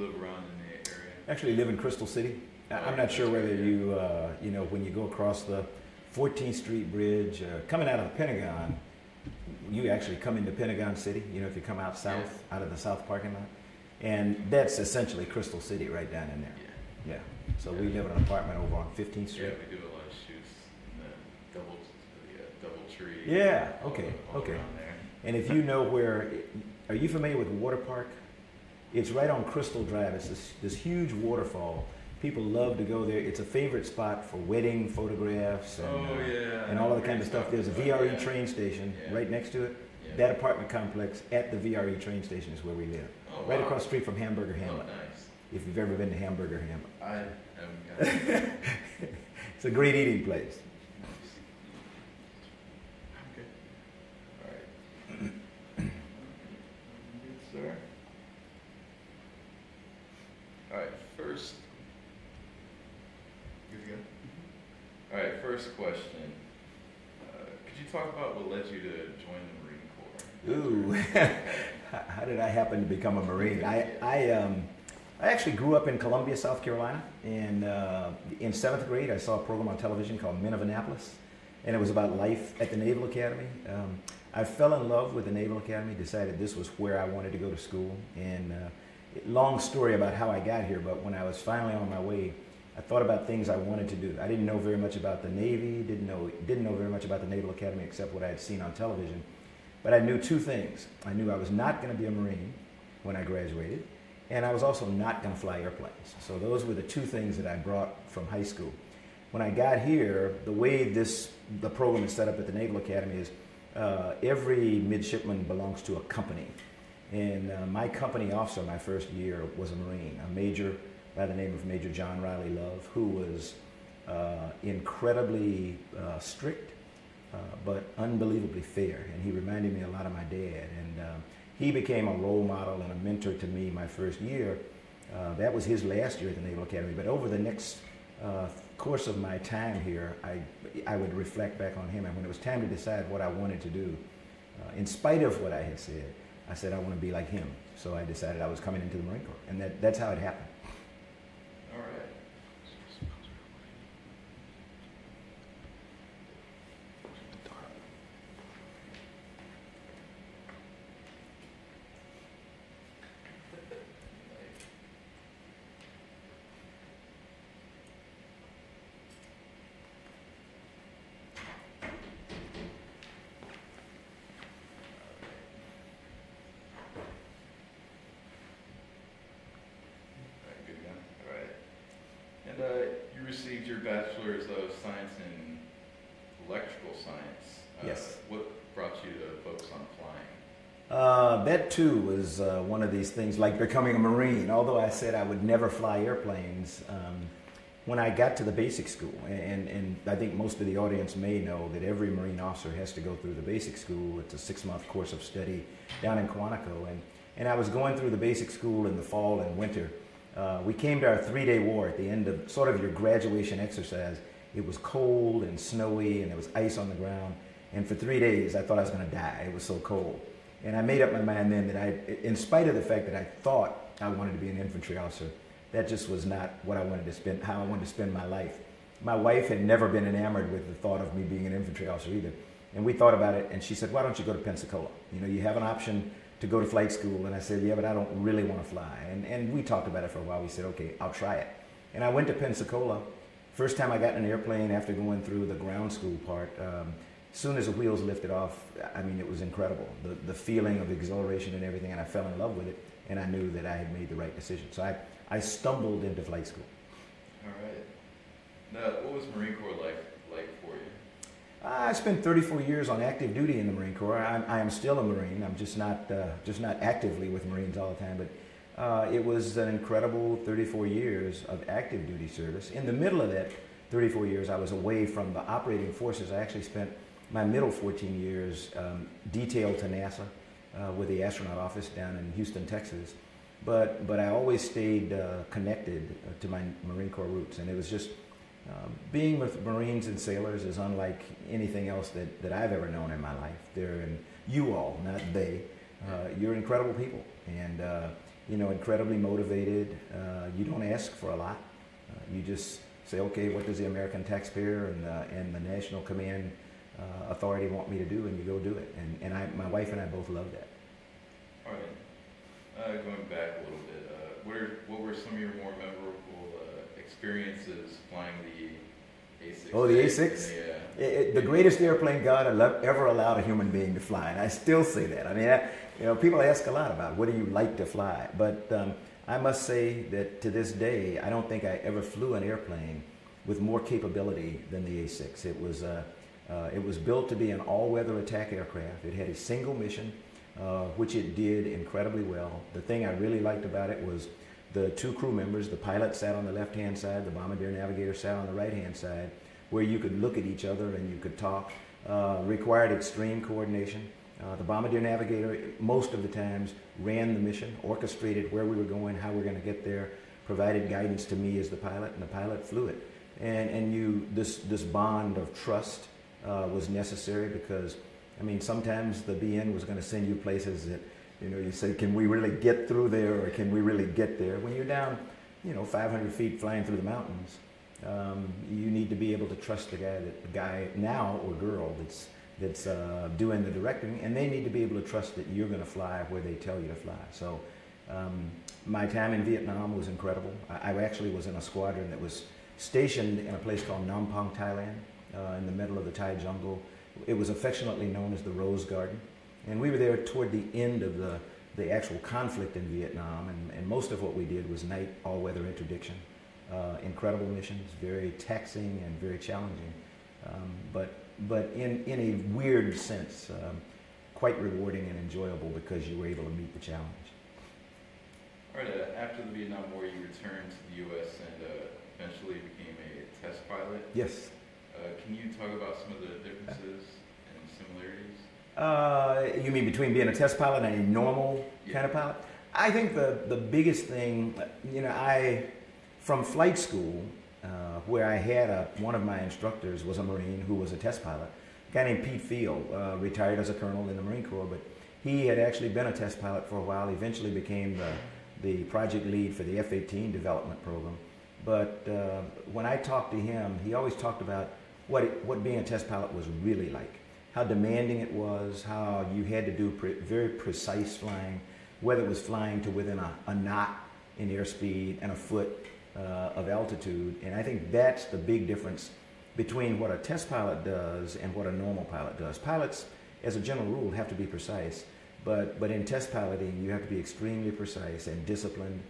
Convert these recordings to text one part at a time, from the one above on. live around in the area? Actually live in Crystal City. I'm not sure whether you, you know, when you go across the 14th Street Bridge, coming out of the Pentagon, you actually come into Pentagon City, you know, if you come out south, out of the south parking lot. And that's essentially Crystal City right down in there. Yeah. So we live in an apartment over on 15th Street. Yeah, we do a lot of shoots in the Doubletree. Yeah, okay, all around there. And if you know where, are you familiar with Water Park? It's right on Crystal Drive. It's this huge waterfall. People love to go there. It's a favorite spot for wedding photographs and, and all of the kind of stuff. There's a VRE train station right next to it. Yeah. That apartment complex at the VRE train station is where we live. Oh, right across the street from Hamburger Hamlet. Oh, nice. If you've ever been to Hamburger Hamlet. I haven't got it. It's a great eating place. Nice. Okay. All right. Good, sir. All right, first. All right, first question. Could you talk about what led you to join the Marine Corps? Ooh, how did I happen to become a Marine? I actually grew up in Columbia, South Carolina, and in 7th grade I saw a program on television called Men of Annapolis, and it was about life at the Naval Academy. I fell in love with the Naval Academy, decided this was where I wanted to go to school, and long story about how I got here, but when I was finally on my way, I thought about things I wanted to do. I didn't know very much about the Navy, didn't know very much about the Naval Academy except what I had seen on television. But I knew two things. I knew I was not going to be a Marine when I graduated, and I was also not going to fly airplanes. So those were the two things that I brought from high school. When I got here, the way the program is set up at the Naval Academy is every midshipman belongs to a company. And my company officer my first year was a Marine, a major by the name of Major John Riley Love, who was incredibly strict, but unbelievably fair. And he reminded me a lot of my dad. And he became a role model and a mentor to me my first year. That was his last year at the Naval Academy. But over the next course of my time here, I would reflect back on him. And when it was time to decide what I wanted to do, in spite of what I had said, I said I want to be like him. So I decided I was coming into the Marine Corps. And that's how it happened. All right. You received your Bachelor's of Science in Electrical Science. Yes. What brought you to focus on flying? That too was one of these things like becoming a Marine. Although I said I would never fly airplanes, when I got to the basic school, and I think most of the audience may know that every Marine officer has to go through the basic school. It's a 6-month course of study down in Quantico. And I was going through the basic school in the fall and winter. We came to our 3-day war at the end of sort of your graduation exercise. It was cold and snowy and there was ice on the ground. And for 3 days, I thought I was going to die. It was so cold. And I made up my mind then that in spite of the fact that I thought I wanted to be an infantry officer, that just was not what I wanted to spend, how I wanted to spend my life. My wife had never been enamored with the thought of me being an infantry officer either. And we thought about it and she said, why don't you go to Pensacola? You know, you have an option to go to flight school. And I said, yeah, but I don't really want to fly. And we talked about it for a while. We said, okay, I'll try it. And I went to Pensacola. First time I got in an airplane after going through the ground school part, as soon as the wheels lifted off, I mean, it was incredible. The feeling of exhilaration and everything, and I fell in love with it. And I knew that I had made the right decision. So I stumbled into flight school. All right. Now, what was Marine Corps life like for you? I spent 34 years on active duty in the Marine Corps. I am still a Marine. I'm just not actively with Marines all the time. But it was an incredible 34 years of active duty service. In the middle of that 34 years, I was away from the operating forces. I actually spent my middle 14 years detailed to NASA with the astronaut office down in Houston, Texas. But I always stayed connected to my Marine Corps roots, and it was just. Being with Marines and sailors is unlike anything else that I've ever known in my life. They're you all, not they. You're incredible people, and you know, incredibly motivated. You don't ask for a lot. You just say, okay, what does the American taxpayer and the National Command Authority want me to do, and you go do it. And I, my wife and I both love that. All right. Going back a little bit, what were some of your more memorable experiences flying the A6? Oh, the A6? Yeah. The greatest airplane God ever allowed a human being to fly, and I still say that. I mean, you know, people ask a lot about what do you like to fly, but I must say that to this day, I don't think I ever flew an airplane with more capability than the A6. It was built to be an all-weather attack aircraft. It had a single mission, which it did incredibly well. The thing I really liked about it was the two crew members, the pilot sat on the left-hand side, the bombardier navigator sat on the right-hand side, where you could look at each other and you could talk. Required extreme coordination. The bombardier navigator, most of the times, ran the mission, orchestrated where we were going, how we were going to get there, provided guidance to me as the pilot, and the pilot flew it. And you, this bond of trust was necessary because, I mean, sometimes the BN was going to send you places that, you know, you say, can we really get through there, or can we really get there? When you're down, you know, 500 feet flying through the mountains, you need to be able to trust the guy now or girl that's doing the directing, and they need to be able to trust that you're going to fly where they tell you to fly. So my time in Vietnam was incredible. I actually was in a squadron that was stationed in a place called Nampong, Thailand, in the middle of the Thai jungle. It was affectionately known as the Rose Garden. And we were there toward the end of the actual conflict in Vietnam, and most of what we did was night all-weather interdiction. Incredible missions, very taxing and very challenging, but in a weird sense, quite rewarding and enjoyable because you were able to meet the challenge. All right, after the Vietnam War, you returned to the U.S. and eventually became a test pilot. Yes. Can you talk about some of the differences and similarities? You mean between being a test pilot and a normal kind of pilot? I think the biggest thing, you know, from flight school, where I had one of my instructors was a Marine who was a test pilot, a guy named Pete Field, retired as a colonel in the Marine Corps, but he had actually been a test pilot for a while, eventually became the project lead for the F-18 development program. But when I talked to him, he always talked about what being a test pilot was really like, how demanding it was, how you had to do very precise flying, whether it was flying to within a knot in airspeed and a foot of altitude. And I think that's the big difference between what a test pilot does and what a normal pilot does. Pilots, as a general rule, have to be precise, but in test piloting, you have to be extremely precise and disciplined.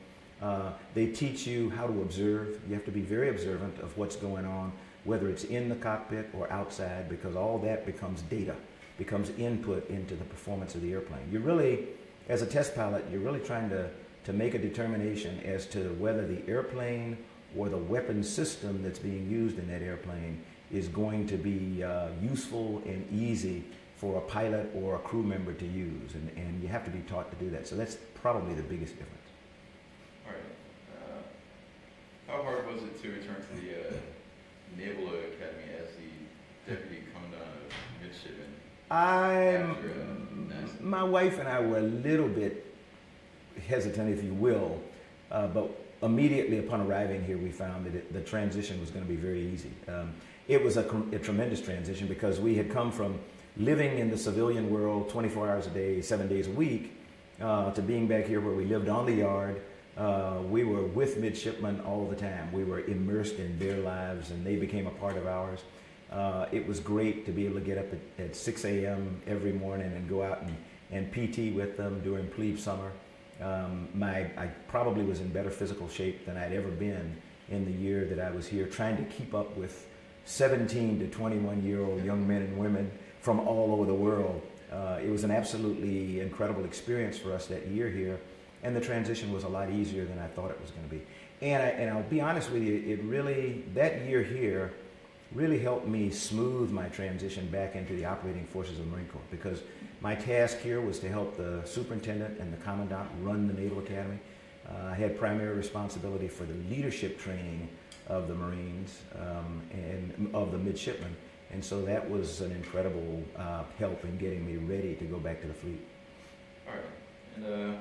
They teach you how to observe. You have to be very observant of what's going on, whether it's in the cockpit or outside, because all that becomes data, becomes input into the performance of the airplane. You're really, as a test pilot, you're really trying to make a determination as to whether the airplane or the weapon system that's being used in that airplane is going to be useful and easy for a pilot or a crew member to use, and you have to be taught to do that. So that's probably the biggest difference. All right. How hard was it to return to the Naval Academy as the Deputy Commandant of Midshipmen? My wife and I were a little bit hesitant, if you will, but immediately upon arriving here, we found that the transition was going to be very easy. It was a tremendous transition because we had come from living in the civilian world 24 hours a day, 7 days a week, to being back here where we lived on the yard. We were with midshipmen all the time. We were immersed in their lives, and they became a part of ours. It was great to be able to get up at 6 a.m. every morning and go out and PT with them during plebe summer. I probably was in better physical shape than I'd ever been in the year that I was here, trying to keep up with 17 to 21-year-old young men and women from all over the world. It was an absolutely incredible experience for us that year here, and the transition was a lot easier than I thought it was going to be. And I'll be honest with you, it really, that year here really helped me smooth my transition back into the operating forces of the Marine Corps, because my task here was to help the superintendent and the commandant run the Naval Academy. I had primary responsibility for the leadership training of the Marines and of the midshipmen, and so that was an incredible help in getting me ready to go back to the fleet. All right. And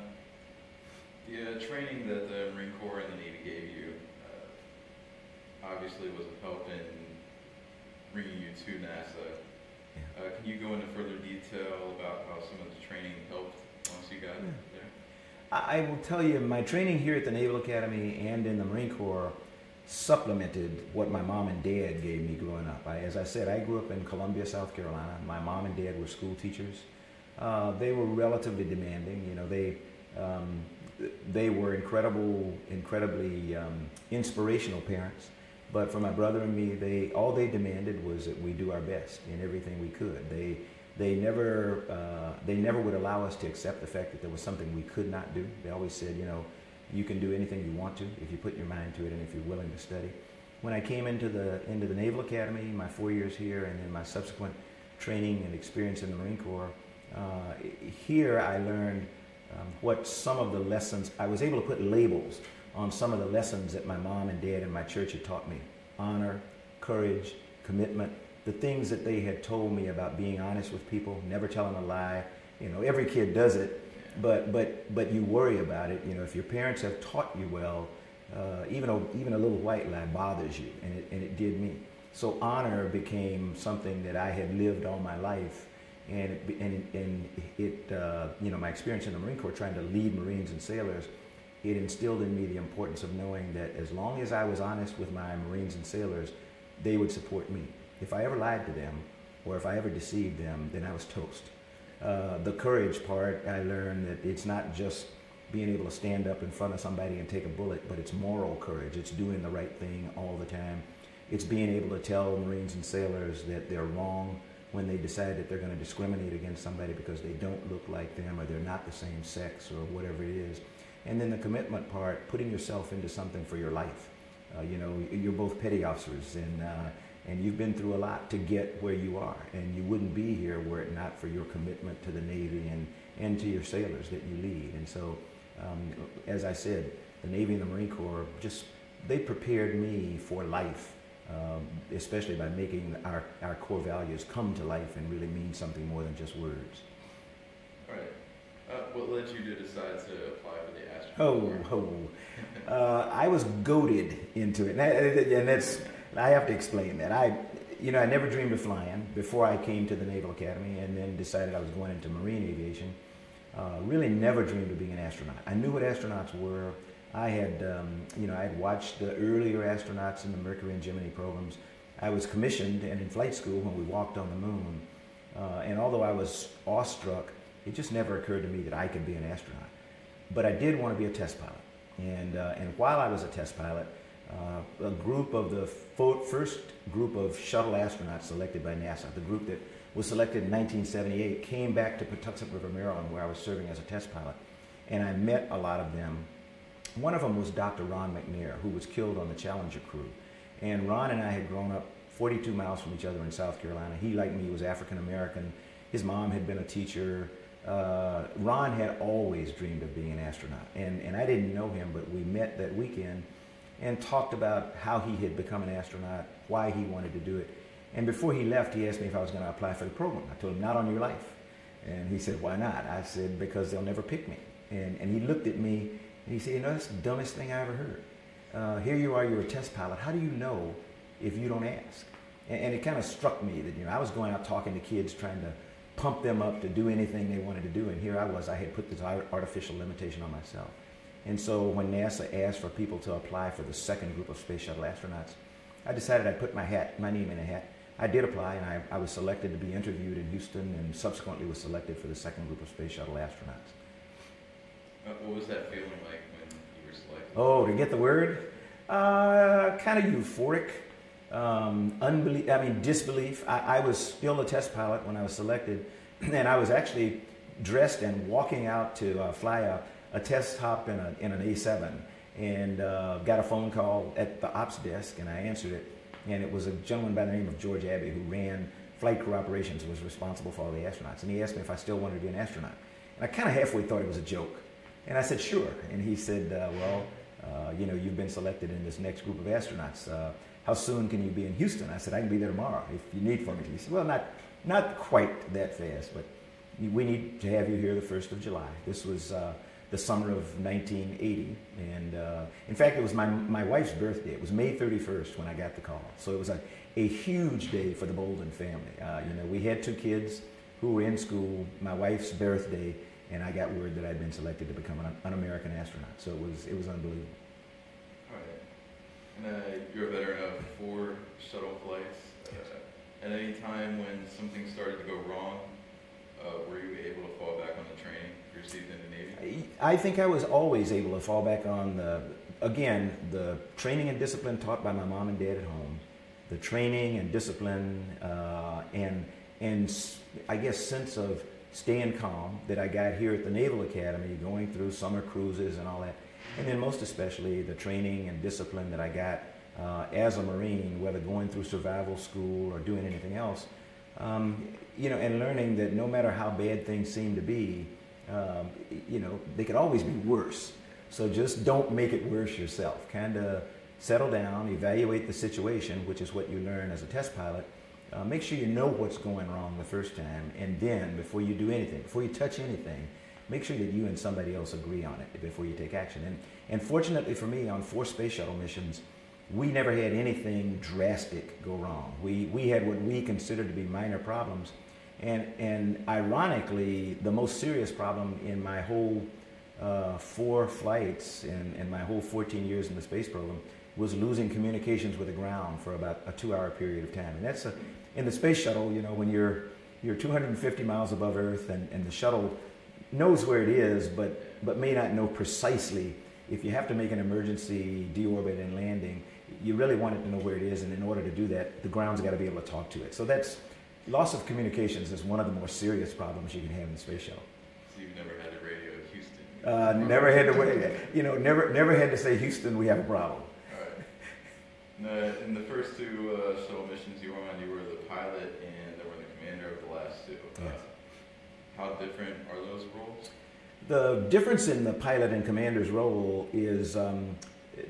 Yeah, training that the Marine Corps and the Navy gave you obviously wasn't helping bringing you to NASA. Yeah. Can you go into further detail about how some of the training helped once you got there? I will tell you, my training here at the Naval Academy and in the Marine Corps supplemented what my mom and dad gave me growing up. As I said, I grew up in Columbia, South Carolina. My mom and dad were school teachers. They were relatively demanding. You know, they were incredibly inspirational parents. But for my brother and me, all they demanded was that we do our best in everything we could. They never would allow us to accept the fact that there was something we could not do. They always said, you know, you can do anything you want to if you put your mind to it and if you're willing to study. When I came into the Naval Academy, my 4 years here, and then my subsequent training and experience in the Marine Corps, here I learned what some of the lessons, I was able to put labels on some of the lessons that my mom and dad and my church had taught me. Honor, courage, commitment, the things that they had told me about being honest with people, never telling a lie. You know, every kid does it, but you worry about it. You know, if your parents have taught you well, even a little white lie bothers you, and it did me. So honor became something that I had lived all my life, and you know, my experience in the Marine Corps trying to lead Marines and sailors, it instilled in me the importance of knowing that as long as I was honest with my Marines and sailors, they would support me. If I ever lied to them, or if I ever deceived them, then I was toast. The courage part, I learned that it's not just being able to stand up in front of somebody and take a bullet, but it's moral courage. It's doing the right thing all the time. It's being able to tell Marines and sailors that they're wrong when they decide that they're going to discriminate against somebody because they don't look like them, or they're not the same sex, or whatever it is. And then the commitment part, putting yourself into something for your life. You know, you're both petty officers, and you've been through a lot to get where you are, and you wouldn't be here were it not for your commitment to the Navy and to your sailors that you lead. And so, as I said, the Navy and the Marine Corps, just, they prepared me for life, especially by making our core values come to life and really mean something more than just words. All right. What led you to decide to apply for the astronaut? I was goaded into it, I have to explain that. I never dreamed of flying before I came to the Naval Academy, and then decided I was going into marine aviation. Really never dreamed of being an astronaut. I knew what astronauts were. I had watched the earlier astronauts in the Mercury and Gemini programs. I was commissioned and in flight school when we walked on the moon. And although I was awestruck, it just never occurred to me that I could be an astronaut. But I did want to be a test pilot. And while I was a test pilot, a group of the first group of shuttle astronauts selected by NASA, the group that was selected in 1978, came back to Patuxent River, Maryland, where I was serving as a test pilot. And I met a lot of them. One of them was Dr. Ron McNair, who was killed on the Challenger crew. And Ron and I had grown up 42 miles from each other in South Carolina. He, like me, was African American. His mom had been a teacher. Ron had always dreamed of being an astronaut, and I didn't know him, but we met that weekend and talked about how he had become an astronaut, why he wanted to do it. And before he left, he asked me if I was going to apply for the program. I told him, not on your life. And he said, why not? I said, because they'll never pick me. And he looked at me and he said, you know, that's the dumbest thing I ever heard. Here you are, you're a test pilot. How do you know if you don't ask? And it kind of struck me that, you know, I was going out talking to kids, trying to pump them up to do anything they wanted to do, and here I was, I had put this artificial limitation on myself. And so when NASA asked for people to apply for the second group of space shuttle astronauts, I decided I'd put my name in a hat. I did apply, and I was selected to be interviewed in Houston, and subsequently was selected for the second group of space shuttle astronauts. What was that feeling like when you were selected? Oh, to get the word? Kind of euphoric. Disbelief. I was still a test pilot when I was selected, and I was actually dressed and walking out to fly a test hop in an A7, and got a phone call at the ops desk, and I answered it, and it was a gentleman by the name of George Abbey, who ran Flight Crew Operations, was responsible for all the astronauts, and he asked me if I still wanted to be an astronaut. And I kind of halfway thought it was a joke, and I said sure, and he said, you know, you've been selected in this next group of astronauts. How soon can you be in Houston? I said, I can be there tomorrow if you need for me to. He said, well, not quite that fast, but we need to have you here the 1st of July. This was the summer of 1980. And in fact, it was my wife's birthday. It was May 31st when I got the call. So it was a huge day for the Bolden family. You know, we had two kids who were in school, my wife's birthday, and I got word that I'd been selected to become an American astronaut. So it was unbelievable. All right. And you're a veteran of 4 shuttle flights. At any time when something started to go wrong, were you able to fall back on the training you received in the Navy? I think I was always able to fall back on the training and discipline taught by my mom and dad at home, the training and discipline and I guess sense of staying calm that I got here at the Naval Academy, going through summer cruises and all that, and then most especially the training and discipline that I got as a Marine, whether going through survival school or doing anything else, you know, and learning that no matter how bad things seem to be, you know, they could always be worse. So just don't make it worse yourself. Kind of settle down, evaluate the situation, which is what you learn as a test pilot. Make sure you know what's going wrong the first time, and then before you do anything, before you touch anything, make sure that you and somebody else agree on it before you take action. And fortunately for me, on 4 space shuttle missions, we never had anything drastic go wrong. We had what we considered to be minor problems, and ironically, the most serious problem in my whole 4 flights and my whole 14 years in the space program was losing communications with the ground for about a 2-hour period of time. And that's in the space shuttle, you know, when you're 250 miles above Earth and the shuttle knows where it is, but may not know precisely. If you have to make an emergency deorbit and landing, you really want it to know where it is, and in order to do that, the ground's got to be able to talk to it. So that's, loss of communications is one of the more serious problems you can have in the space shuttle. So you've never had to radio Houston? Never had to, you know, never had to say, Houston, we have a problem. All right. In the first 2 shuttle missions you were on, you were the pilot and you were the commander of the last 2. Yes. How different are those roles? The difference in the pilot and commander's role is,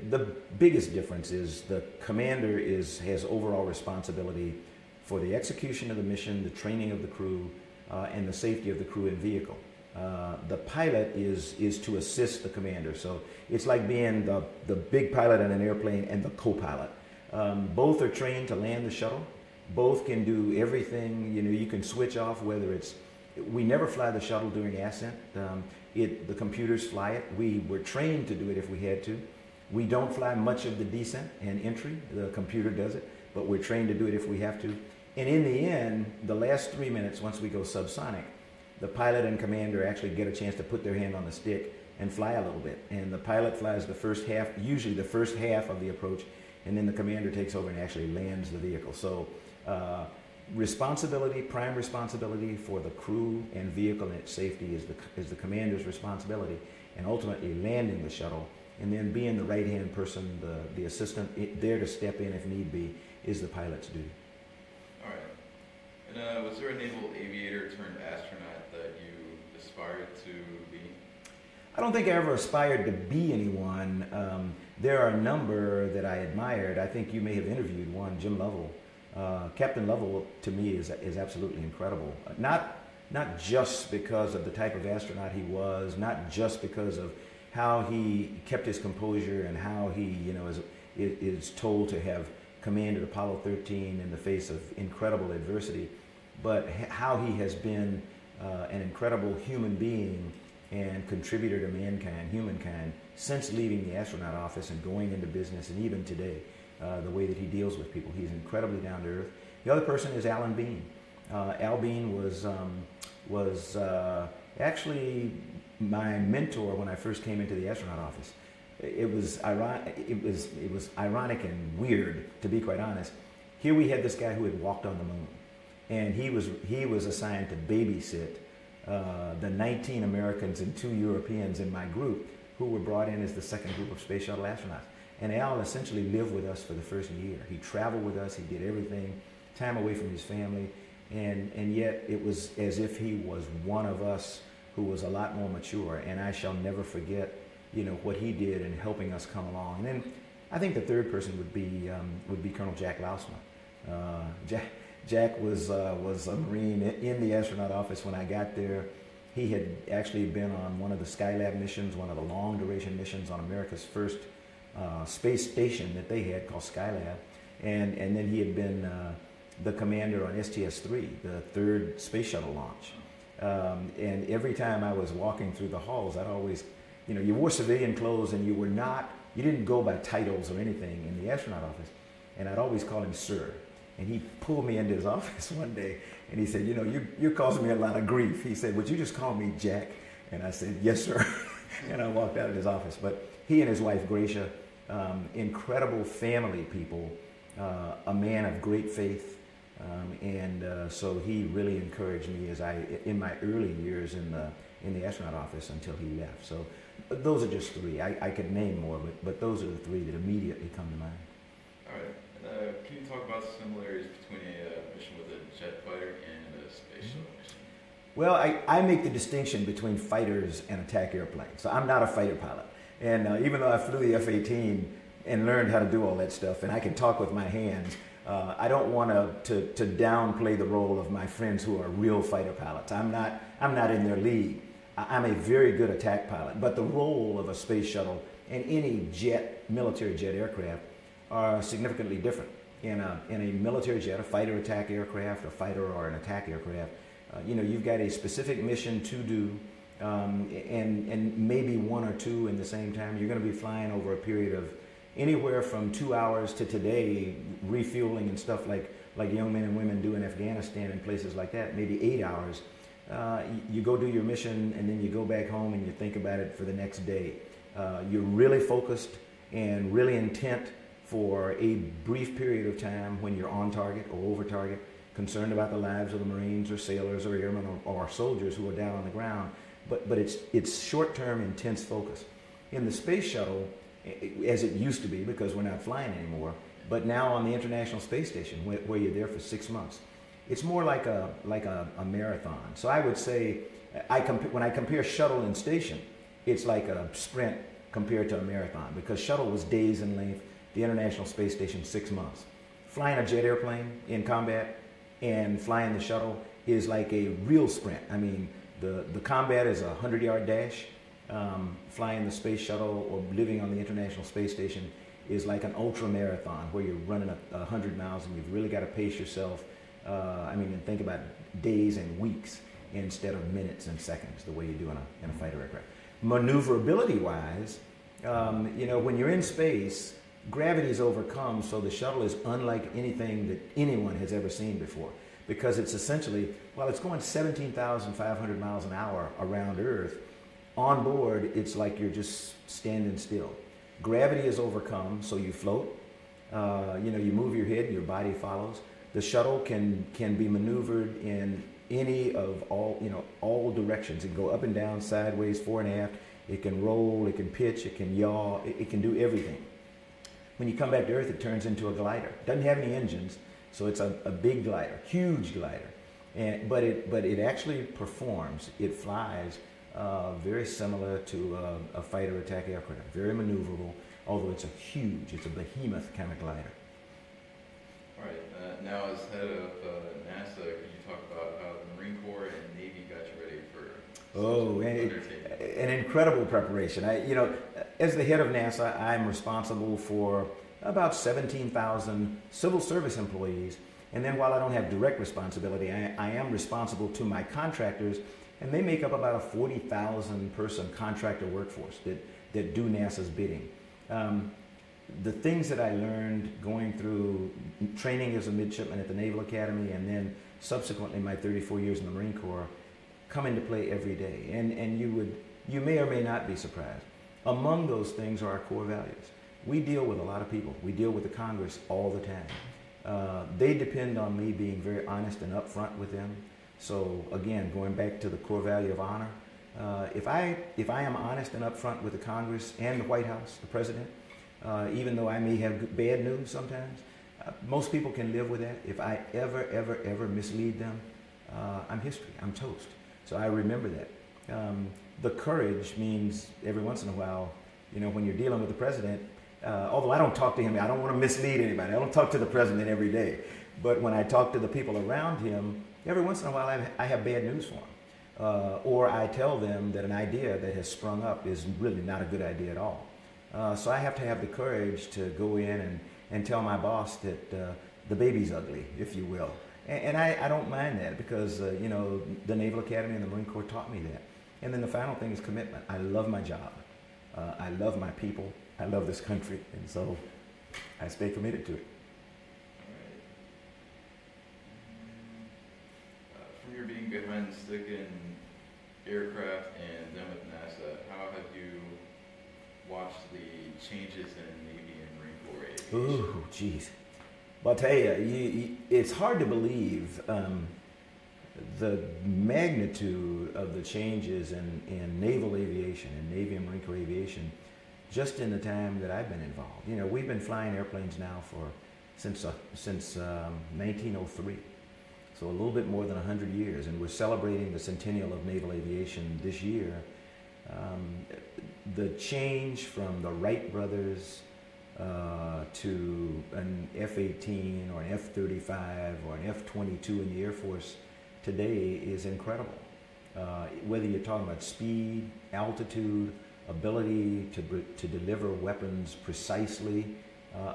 the biggest difference is the commander has overall responsibility for the execution of the mission, the training of the crew, and the safety of the crew and vehicle. The pilot is to assist the commander. So it's like being the big pilot in an airplane and the co-pilot. Both are trained to land the shuttle. Both can do everything. You know, you can switch off whether it's, we never fly the shuttle during ascent. The computers fly it. We were trained to do it if we had to. We don't fly much of the descent and entry. The computer does it, but we're trained to do it if we have to. And in the end, the last 3 minutes, once we go subsonic, the pilot and commander actually get a chance to put their hand on the stick and fly a little bit. And the pilot flies the first half, usually the first half of the approach, and then the commander takes over and actually lands the vehicle. So, responsibility, prime responsibility for the crew and vehicle and its safety is the commander's responsibility, and ultimately landing the shuttle, and then being the right-hand person, the assistant there to step in if need be, is the pilot's duty. All right. And was there a naval aviator turned astronaut that you aspired to be? I don't think I ever aspired to be anyone. There are a number that I admired. I think you may have interviewed one, Jim Lovell. Captain Lovell, to me, is absolutely incredible. Not just because of the type of astronaut he was, not just because of how he kept his composure and how he, you know, is told to have commanded Apollo 13 in the face of incredible adversity, but how he has been an incredible human being and contributor to mankind, humankind, since leaving the astronaut office and going into business, and even today. The way that he deals with people. He's incredibly down to earth. The other person is Alan Bean. Al Bean was actually my mentor when I first came into the astronaut office. It was ironic and weird, to be quite honest. Here we had this guy who had walked on the moon, and he was assigned to babysit the 19 Americans and 2 Europeans in my group who were brought in as the second group of space shuttle astronauts. And Al essentially lived with us for the first year. He traveled with us, he did everything, time away from his family, and yet it was as if he was one of us who was a lot more mature, and I shall never forget, you know, what he did in helping us come along. And then I think the third person would be Colonel Jack Lausman. Jack was a Marine in the astronaut office when I got there. He had actually been on one of the Skylab missions, one of the long duration missions on America's first space station that they had called Skylab. And then he had been the commander on STS-3, the third space shuttle launch. And every time I was walking through the halls, I'd always, you know, you wore civilian clothes and you were not, you didn't go by titles or anything in the astronaut office. And I'd always call him sir. And he pulled me into his office one day and he said, you know, you're causing me a lot of grief. He said, would you just call me Jack? And I said, yes, sir. And I walked out of his office. But he and his wife, Gracia, incredible family people, a man of great faith. So he really encouraged me as in my early years in the astronaut office until he left. So those are just three. I could name more, but those are the three that immediately come to mind. All right. Can you talk about the similarities between a mission with a jet fighter and a space shuttle mission? Well, I make the distinction between fighters and attack airplanes. So I'm not a fighter pilot. And even though I flew the F-18 and learned how to do all that stuff, and I can talk with my hands, I don't want to downplay the role of my friends who are real fighter pilots. I'm not in their league. I'm a very good attack pilot. But the role of a space shuttle and any jet, military jet aircraft, are significantly different. In a military jet, a fighter attack aircraft, a fighter or an attack aircraft, you know, you've got a specific mission to do, and maybe one or two in the same time. You're going to be flying over a period of anywhere from 2 hours to today, refueling and stuff like young men and women do in Afghanistan and places like that, maybe 8 hours. You go do your mission and then you go back home and you think about it for the next day. You're really focused and really intent for a brief period of time when you're on target or over target, concerned about the lives of the Marines or sailors or airmen or soldiers who are down on the ground. But it's short-term, intense focus. In the space shuttle, as it used to be because we're not flying anymore, but now on the International Space Station where you're there for 6 months. It's more like a marathon. So I would say, when I compare shuttle and station, it's like a sprint compared to a marathon because shuttle was days in length, the International Space Station 6 months. Flying a jet airplane in combat and flying the shuttle is like a real sprint. I mean, the combat is a 100-yard dash. Flying the space shuttle or living on the International Space Station is like an ultra marathon where you're running 100 miles and you've really got to pace yourself. I mean, and think about days and weeks instead of minutes and seconds the way you do in a fighter aircraft. Maneuverability-wise, you know, when you're in space, gravity is overcome, so the shuttle is unlike anything that anyone has ever seen before because it's essentially, while it's going 17,500 miles an hour around Earth, on board, it's like you're just standing still. Gravity is overcome, so you float. You know, you move your head, your body follows. The shuttle can be maneuvered in any of all directions. It can go up and down, sideways, fore and aft. It can roll, it can pitch, it can yaw, it can do everything. When you come back to Earth, it turns into a glider. It doesn't have any engines, so it's a big glider, huge glider. But it actually performs. It flies. Very similar to a fighter attack aircraft, very maneuverable, although it's a huge, it's a behemoth kind of glider. All right, now as head of NASA, could you talk about how the Marine Corps and Navy got you ready for an incredible preparation. You know, as the head of NASA, I'm responsible for about 17,000 civil service employees, and then while I don't have direct responsibility, I am responsible to my contractors. And they make up about a 40,000 person contractor workforce that do NASA's bidding. The things that I learned going through training as a midshipman at the Naval Academy and then subsequently my 34 years in the Marine Corps come into play every day. And you may or may not be surprised. Among those things are our core values. We deal with a lot of people. We deal with the Congress all the time. They depend on me being very honest and upfront with them. So again, going back to the core value of honor, if I am honest and upfront with the Congress and the White House, the President, even though I may have bad news sometimes, most people can live with that. If I ever mislead them, I'm history. I'm toast. So I remember that. The courage means every once in a while, you know, when you're dealing with the President. Although I don't talk to him, I don't want to mislead anybody. I don't talk to the President every day, but when I talk to the people around him. Every once in a while, I have bad news for him. or I tell them that an idea that has sprung up is really not a good idea at all. So I have to have the courage to go in and tell my boss that the baby's ugly, if you will. And I don't mind that because, you know, the Naval Academy and the Marine Corps taught me that. And then the final thing is commitment. I love my job. I love my people. I love this country. And so I stay committed to it. From your being behind the stick in aircraft and then with NASA, how have you watched the changes in Navy and Marine Corps aviation? Ooh, jeez. Well, I'll tell you, it's hard to believe the magnitude of the changes in naval aviation, in Navy and Marine Corps aviation, just in the time that I've been involved. You know, we've been flying airplanes now since 1903, so a little bit more than 100 years, and we're celebrating the centennial of naval aviation this year. The change from the Wright brothers to an F-18 or an F-35 or an F-22 in the Air Force today is incredible. Whether you're talking about speed, altitude, ability to deliver weapons precisely,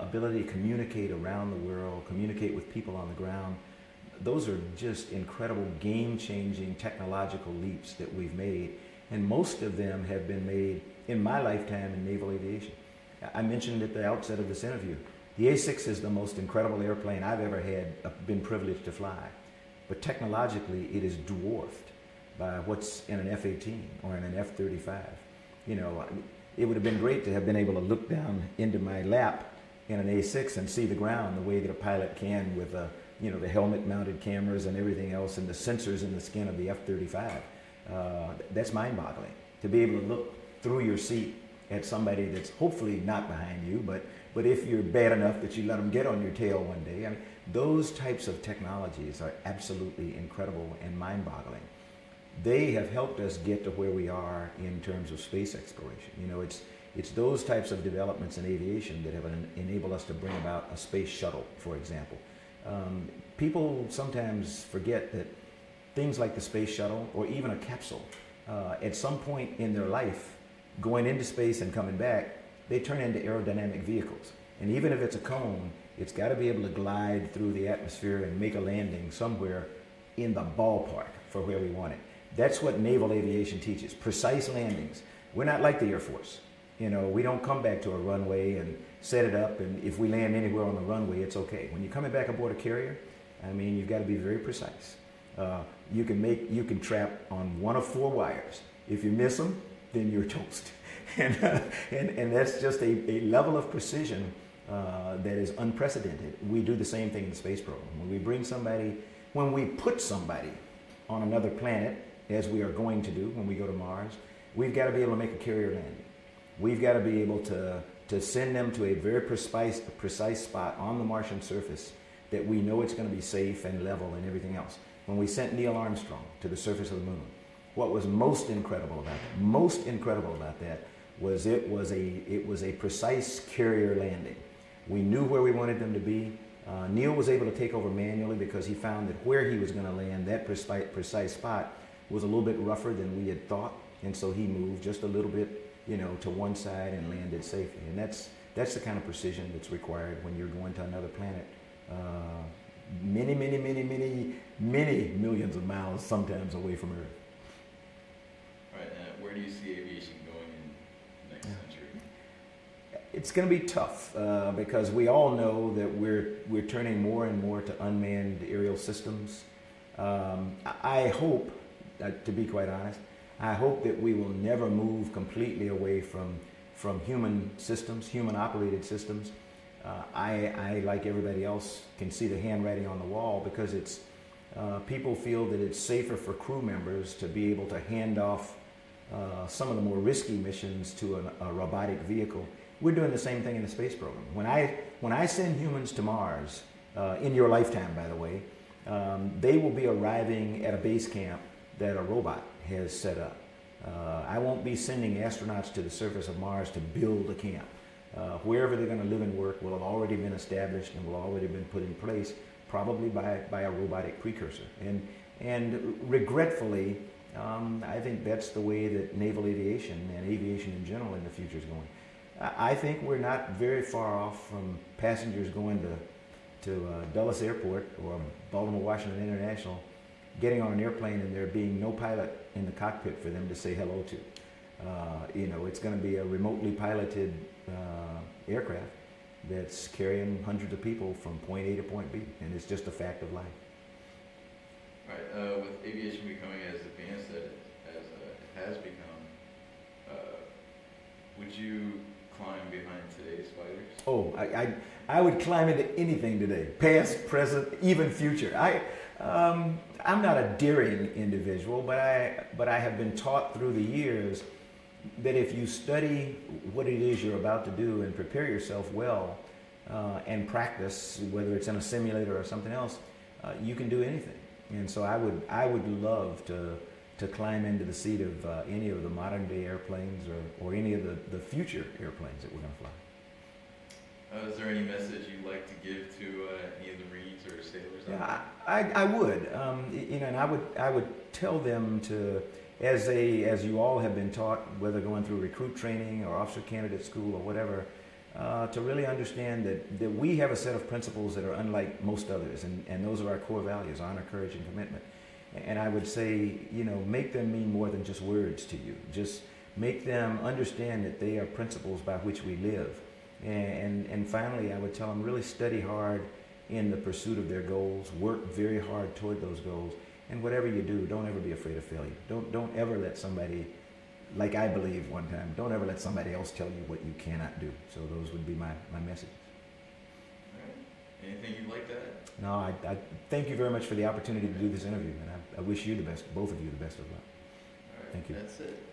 ability to communicate around the world, communicate with people on the ground, those are just incredible game-changing technological leaps that we've made, and most of them have been made in my lifetime in naval aviation. I mentioned at the outset of this interview, the A-6 is the most incredible airplane I've ever had, been privileged to fly. But technologically, it is dwarfed by what's in an F-18 or in an F-35. You know, it would have been great to have been able to look down into my lap in an A-6 and see the ground the way that a pilot can with, you know, the helmet-mounted cameras and everything else and the sensors in the skin of the F-35. That's mind-boggling, to be able to look through your seat at somebody that's hopefully not behind you, but if you're bad enough that you let them get on your tail one day. I mean, those types of technologies are absolutely incredible and mind-boggling. They have helped us get to where we are in terms of space exploration. You know, it's those types of developments in aviation that have enabled us to bring about a space shuttle, for example. People sometimes forget that things like the space shuttle or even a capsule, at some point in their life, going into space and coming back, they turn into aerodynamic vehicles. And even if it's a cone, it's got to be able to glide through the atmosphere and make a landing somewhere in the ballpark for where we want it. That's what naval aviation teaches, precise landings. We're not like the Air Force. You know, we don't come back to a runway and set it up, and if we land anywhere on the runway, it's okay. When you're coming back aboard a carrier, I mean, you've got to be very precise. You can trap on one of four wires. If you miss them, then you're toast. and that's just a level of precision that is unprecedented. We do the same thing in the space program. When we put somebody on another planet, as we are going to do when we go to Mars, we've got to be able to make a carrier landing. We've got to be able to send them to a very precise spot on the Martian surface that we know it's going to be safe and level and everything else. When we sent Neil Armstrong to the surface of the moon, what was most incredible about that was it was a precise carrier landing. We knew where we wanted them to be. Neil was able to take over manually because he found that where he was going to land, that precise spot, was a little bit rougher than we had thought, and so he moved just a little bit, you know, to one side and landed safely. And that's the kind of precision that's required when you're going to another planet. Many millions of miles sometimes away from Earth. Where do you see aviation going in the next century? It's going to be tough because we all know that we're turning more and more to unmanned aerial systems. I hope, to be quite honest, I hope that we will never move completely away from human systems, human-operated systems. I, like everybody else, can see the handwriting on the wall because it's people feel that it's safer for crew members to be able to hand off some of the more risky missions to a robotic vehicle. We're doing the same thing in the space program. When I send humans to Mars, in your lifetime, by the way, they will be arriving at a base camp that a robot has set up. I won't be sending astronauts to the surface of Mars to build a camp. Wherever they're going to live and work will have already been established and will already been put in place, probably by a robotic precursor. And regretfully, I think that's the way that naval aviation and aviation in general in the future is going. I think we're not very far off from passengers going to Dulles Airport or Baltimore Washington International, getting on an airplane and there being no pilot in the cockpit for them to say hello to. You know, it's going to be a remotely piloted aircraft that's carrying hundreds of people from point A to point B, and it's just a fact of life. Right. With aviation becoming as advanced as it has become, would you climb behind today's fighters? Oh, I would climb into anything today, past, present, even future. I'm not a daring individual, but I have been taught through the years that if you study what it is you're about to do and prepare yourself well and practice, whether it's in a simulator or something else, you can do anything. And so I would love to climb into the seat of any of the modern day airplanes or any of the future airplanes that we're going to fly. Is there any message you'd like to give to any of the Marines or sailors? Yeah, I would, you know, and I would tell them to, as you all have been taught, whether going through recruit training or officer candidate school or whatever, to really understand that we have a set of principles that are unlike most others, and those are our core values: honor, courage, and commitment. And I would say, you know, make them mean more than just words to you. Just make them understand that they are principles by which we live. And finally, I would tell them really study hard in the pursuit of their goals, work very hard toward those goals, and whatever you do, don't ever be afraid of failure. Don't ever let somebody, like I believe one time, don't ever let somebody else tell you what you cannot do. So those would be my messages. Anything you'd like to add? No, I thank you very much for the opportunity to do this interview, and I wish you the best, both of you, the best of luck. All right, thank you. That's it.